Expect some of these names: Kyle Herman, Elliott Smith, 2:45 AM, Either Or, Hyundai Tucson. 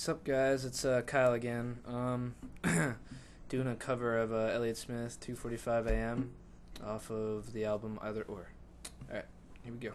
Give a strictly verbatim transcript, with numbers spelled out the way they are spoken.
What's up, guys? It's uh, Kyle again. Um, doing a cover of uh, Elliott Smith, two forty-five A M, off of the album Either Or. All right, here we go.